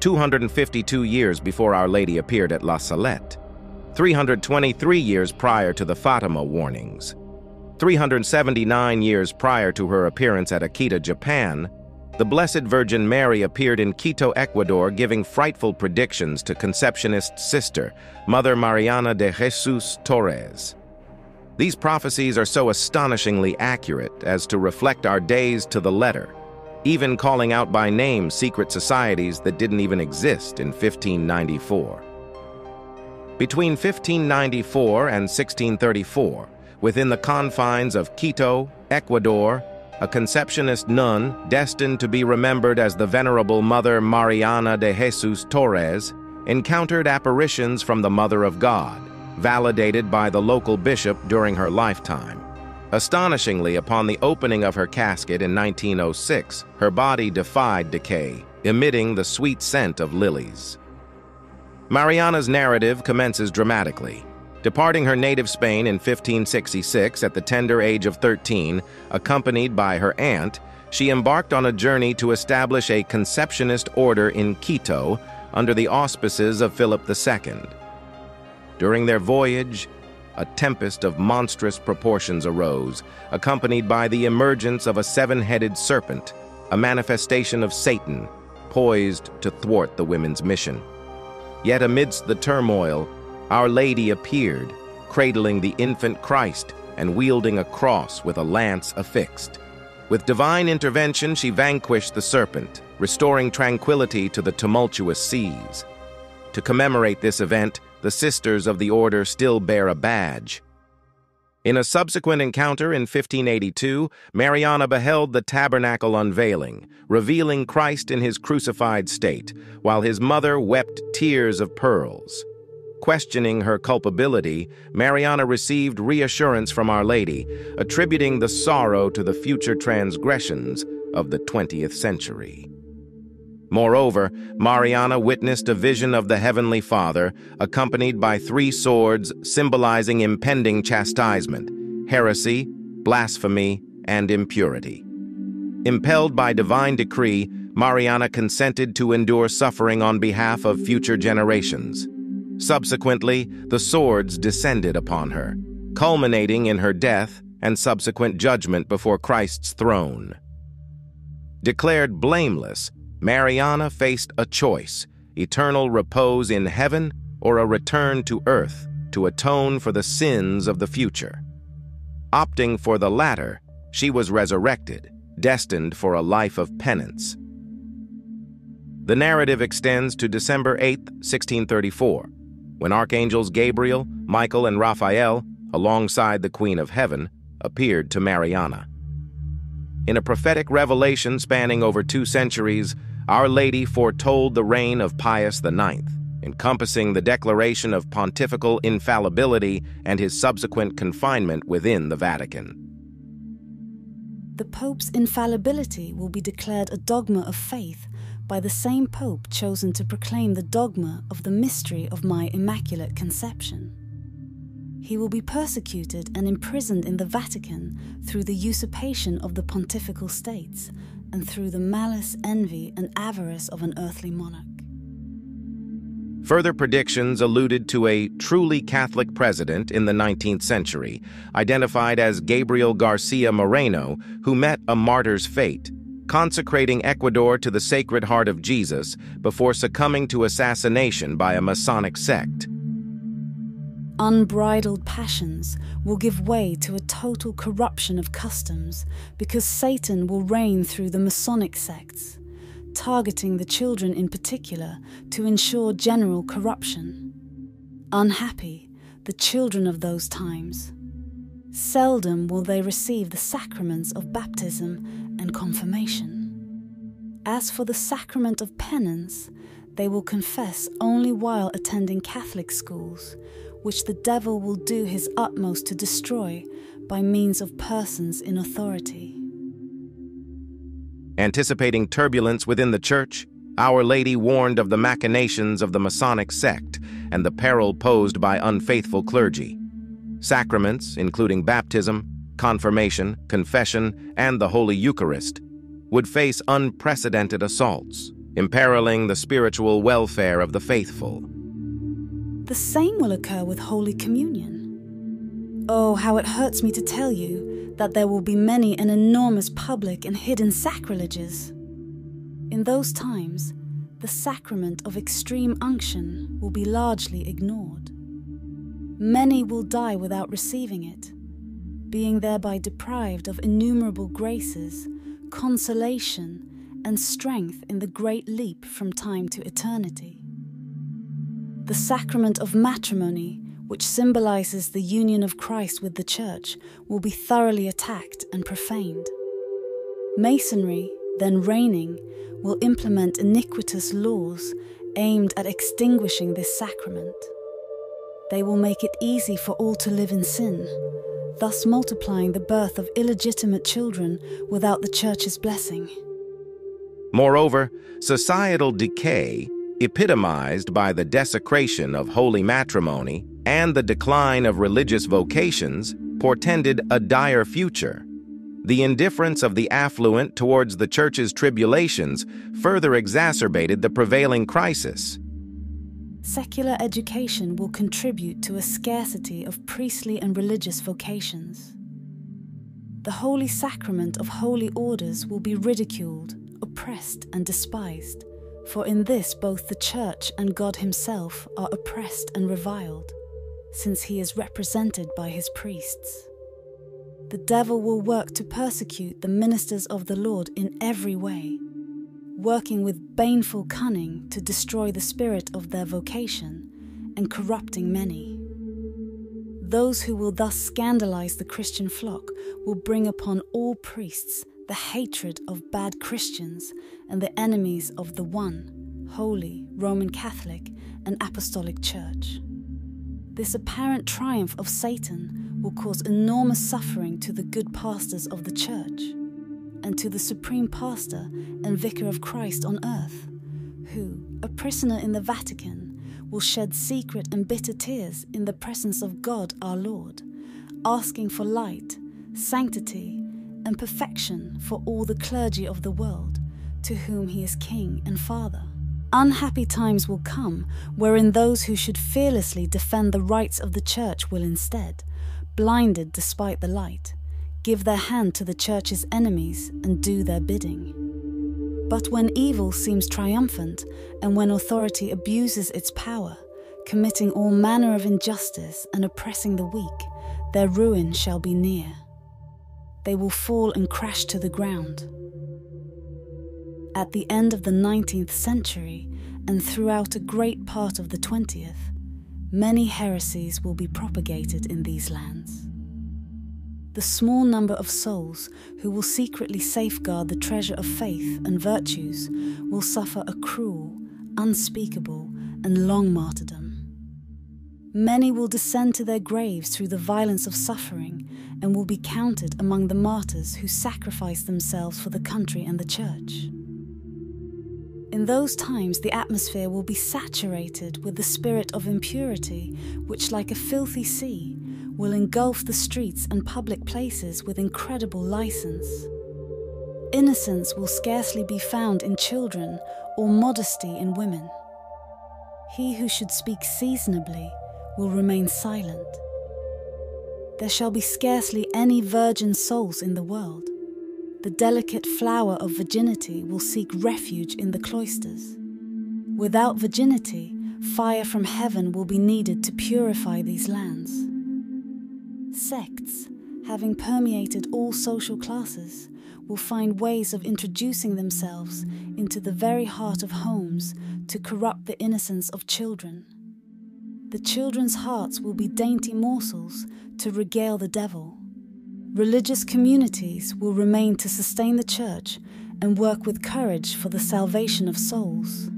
252 years before Our Lady appeared at La Salette, 323 years prior to the Fatima warnings, 379 years prior to her appearance at Akita, Japan, the Blessed Virgin Mary appeared in Quito, Ecuador, giving frightful predictions to Conceptionist sister, Mother Mariana de Jesus Torres. These prophecies are so astonishingly accurate as to reflect our days to the letter, even calling out by name secret societies that didn't even exist in 1594. Between 1594 and 1634, within the confines of Quito, Ecuador, a Conceptionist nun destined to be remembered as the Venerable Mother Mariana de Jesus Torres encountered apparitions from the Mother of God, validated by the local bishop during her lifetime. Astonishingly, upon the opening of her casket in 1906, her body defied decay, emitting the sweet scent of lilies. Mariana's narrative commences dramatically. Departing her native Spain in 1566 at the tender age of 13, accompanied by her aunt, she embarked on a journey to establish a Conceptionist order in Quito under the auspices of Philip II. During their voyage, a tempest of monstrous proportions arose, accompanied by the emergence of a seven-headed serpent, a manifestation of Satan, poised to thwart the women's mission. Yet amidst the turmoil, Our Lady appeared, cradling the infant Christ and wielding a cross with a lance affixed. With divine intervention, she vanquished the serpent, restoring tranquility to the tumultuous seas. To commemorate this event, the sisters of the order still bear a badge. In a subsequent encounter in 1582, Mariana beheld the tabernacle unveiling, revealing Christ in his crucified state, while his mother wept tears of pearls. Questioning her culpability, Mariana received reassurance from Our Lady, attributing the sorrow to the future transgressions of the 20th century. Moreover, Mariana witnessed a vision of the Heavenly Father, accompanied by three swords symbolizing impending chastisement, heresy, blasphemy, and impurity. Impelled by divine decree, Mariana consented to endure suffering on behalf of future generations. Subsequently, the swords descended upon her, culminating in her death and subsequent judgment before Christ's throne. Declared blameless, Mariana faced a choice: eternal repose in heaven or a return to earth to atone for the sins of the future. Opting for the latter, she was resurrected, destined for a life of penance. The narrative extends to December 8, 1634, when Archangels Gabriel, Michael, and Raphael, alongside the Queen of Heaven, appeared to Mariana. In a prophetic revelation spanning over 2 centuries, Our Lady foretold the reign of Pius IX, encompassing the declaration of pontifical infallibility and his subsequent confinement within the Vatican. The Pope's infallibility will be declared a dogma of faith by the same Pope chosen to proclaim the dogma of the mystery of my Immaculate Conception. He will be persecuted and imprisoned in the Vatican through the usurpation of the pontifical states and through the malice, envy, and avarice of an earthly monarch. Further predictions alluded to a truly Catholic president in the 19th century, identified as Gabriel Garcia Moreno, who met a martyr's fate, consecrating Ecuador to the Sacred Heart of Jesus before succumbing to assassination by a Masonic sect. Unbridled passions will give way to a total corruption of customs because Satan will reign through the Masonic sects, targeting the children in particular to ensure general corruption. Unhappy, the children of those times. Seldom will they receive the sacraments of baptism and confirmation. As for the sacrament of penance, they will confess only while attending Catholic schools, which the devil will do his utmost to destroy by means of persons in authority. Anticipating turbulence within the Church, Our Lady warned of the machinations of the Masonic sect and the peril posed by unfaithful clergy. Sacraments, including baptism, confirmation, confession, and the Holy Eucharist, would face unprecedented assaults. imperiling the spiritual welfare of the faithful. The same will occur with Holy Communion. Oh, how it hurts me to tell you that there will be many and enormous public and hidden sacrileges. In those times, the sacrament of extreme unction will be largely ignored. Many will die without receiving it, being thereby deprived of innumerable graces, consolation, and strength in the great leap from time to eternity. The sacrament of matrimony, which symbolizes the union of Christ with the Church, will be thoroughly attacked and profaned. Masonry, then reigning, will implement iniquitous laws aimed at extinguishing this sacrament. They will make it easy for all to live in sin, thus multiplying the birth of illegitimate children without the Church's blessing. Moreover, societal decay, epitomized by the desecration of holy matrimony and the decline of religious vocations, portended a dire future. The indifference of the affluent towards the Church's tribulations further exacerbated the prevailing crisis. Secular education will contribute to a scarcity of priestly and religious vocations. The holy sacrament of holy orders will be ridiculed, oppressed, and despised, for in this both the Church and God Himself are oppressed and reviled, since He is represented by His priests. The devil will work to persecute the ministers of the Lord in every way, working with baneful cunning to destroy the spirit of their vocation and corrupting many. Those who will thus scandalize the Christian flock will bring upon all priests the hatred of bad Christians and the enemies of the one, holy, Roman Catholic and Apostolic Church. This apparent triumph of Satan will cause enormous suffering to the good pastors of the Church, and to the Supreme Pastor and Vicar of Christ on earth, who, a prisoner in the Vatican, will shed secret and bitter tears in the presence of God our Lord, asking for light, sanctity, and perfection for all the clergy of the world, to whom He is King and Father. Unhappy times will come wherein those who should fearlessly defend the rights of the Church will instead, blinded despite the light, give their hand to the Church's enemies and do their bidding. But when evil seems triumphant, and when authority abuses its power, committing all manner of injustice and oppressing the weak, their ruin shall be near. They will fall and crash to the ground. At the end of the 19th century, and throughout a great part of the 20th, many heresies will be propagated in these lands. The small number of souls who will secretly safeguard the treasure of faith and virtues will suffer a cruel, unspeakable, and long martyrdom. Many will descend to their graves through the violence of suffering and will be counted among the martyrs who sacrificed themselves for the country and the Church. In those times, the atmosphere will be saturated with the spirit of impurity, which, like a filthy sea, will engulf the streets and public places with incredible license. Innocence will scarcely be found in children or modesty in women. He who should speak seasonably will remain silent. There shall be scarcely any virgin souls in the world. The delicate flower of virginity will seek refuge in the cloisters. Without virginity, fire from heaven will be needed to purify these lands. Sects, having permeated all social classes, will find ways of introducing themselves into the very heart of homes to corrupt the innocence of children. The children's hearts will be dainty morsels to regale the devil. Religious communities will remain to sustain the Church and work with courage for the salvation of souls.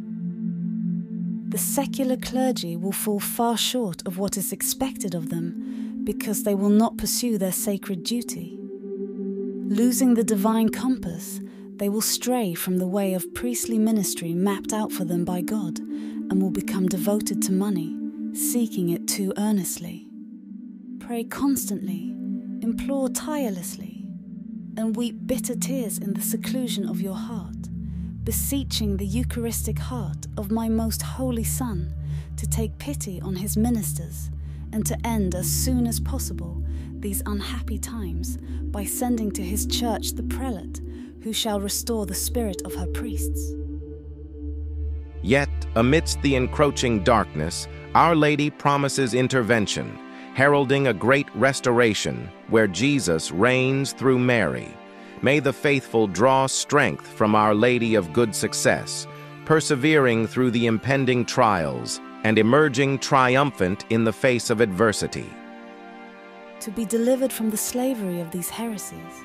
The secular clergy will fall far short of what is expected of them, because they will not pursue their sacred duty. Losing the divine compass, they will stray from the way of priestly ministry mapped out for them by God and will become devoted to money, seeking it too earnestly. Pray constantly, implore tirelessly, and weep bitter tears in the seclusion of your heart, beseeching the Eucharistic heart of my most holy Son to take pity on his ministers and to end as soon as possible these unhappy times by sending to his church the prelate who shall restore the spirit of her priests. Yet, amidst the encroaching darkness, Our Lady promises intervention, heralding a great restoration where Jesus reigns through Mary. May the faithful draw strength from Our Lady of Good Success, persevering through the impending trials and emerging triumphant in the face of adversity. To be delivered from the slavery of these heresies,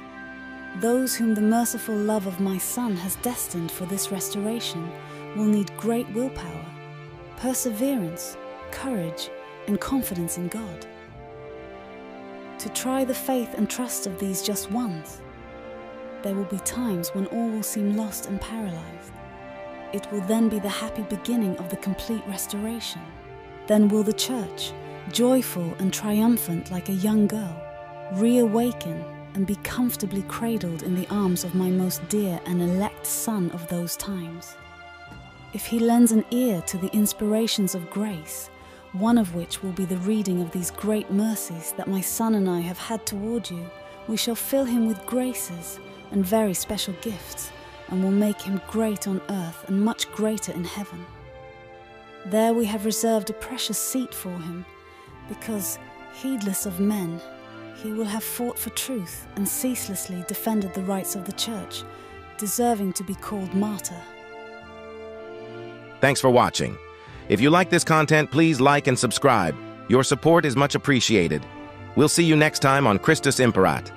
those whom the merciful love of my Son has destined for this restoration will need great willpower, perseverance, courage, and confidence in God. To try the faith and trust of these just ones, there will be times when all will seem lost and paralyzed. It will then be the happy beginning of the complete restoration. Then will the Church, joyful and triumphant like a young girl, reawaken and be comfortably cradled in the arms of my most dear and elect Son of those times. If he lends an ear to the inspirations of grace, one of which will be the reading of these great mercies that my Son and I have had toward you, we shall fill him with graces and very special gifts, and will make him great on earth and much greater in heaven. There we have reserved a precious seat for him, because, heedless of men, he will have fought for truth and ceaselessly defended the rights of the Church, deserving to be called martyr. Thanks for watching. If you like this content, please like and subscribe. Your support is much appreciated. We'll see you next time on Christus Imperat.